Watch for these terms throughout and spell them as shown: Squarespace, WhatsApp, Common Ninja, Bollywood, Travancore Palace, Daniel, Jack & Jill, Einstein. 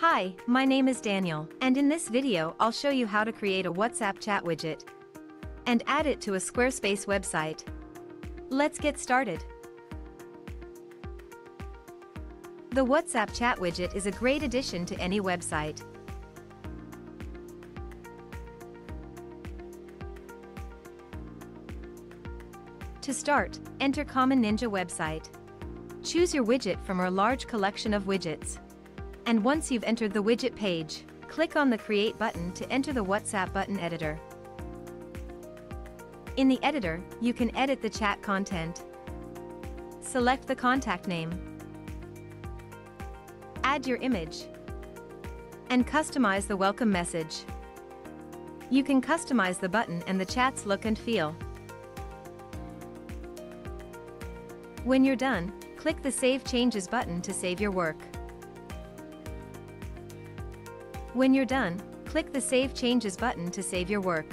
Hi, my name is Daniel, and in this video I'll show you how to create a WhatsApp chat widget and add it to a Squarespace website. Let's get started. The WhatsApp chat widget is a great addition to any website. To start, enter Common Ninja website. Choose your widget from our large collection of widgets. And once you've entered the widget page, click on the Create button to enter the WhatsApp button editor. In the editor, you can edit the chat content. Select the contact name. Add your image. And customize the welcome message. You can customize the button and the chat's look and feel. When you're done, click the Save Changes button to save your work. When you're done, click the Save Changes button to save your work.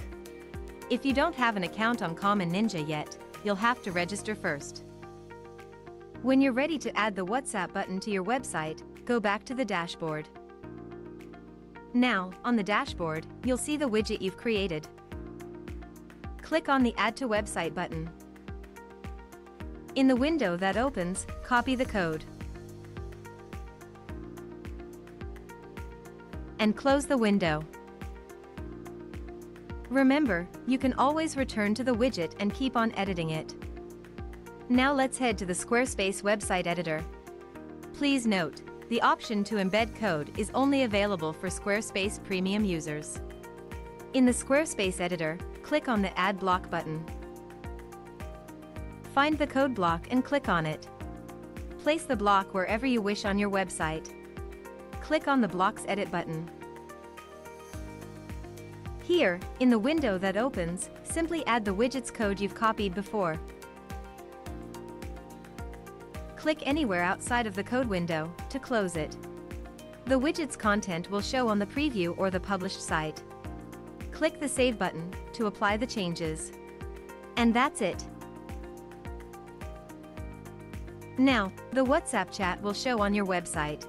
If you don't have an account on Common Ninja yet, you'll have to register first. When you're ready to add the WhatsApp button to your website, go back to the dashboard. Now, on the dashboard, you'll see the widget you've created. Click on the Add to Website button. In the window that opens, copy the code and close the window. Remember, you can always return to the widget and keep on editing it. Now let's head to the Squarespace website editor. Please note, the option to embed code is only available for Squarespace Premium users. In the Squarespace editor, click on the Add Block button. Find the code block and click on it. Place the block wherever you wish on your website. Click on the Blocks Edit button. Here, in the window that opens, simply add the widget's code you've copied before. Click anywhere outside of the code window to close it. The widget's content will show on the preview or the published site. Click the Save button to apply the changes. And that's it. Now, the WhatsApp chat will show on your website.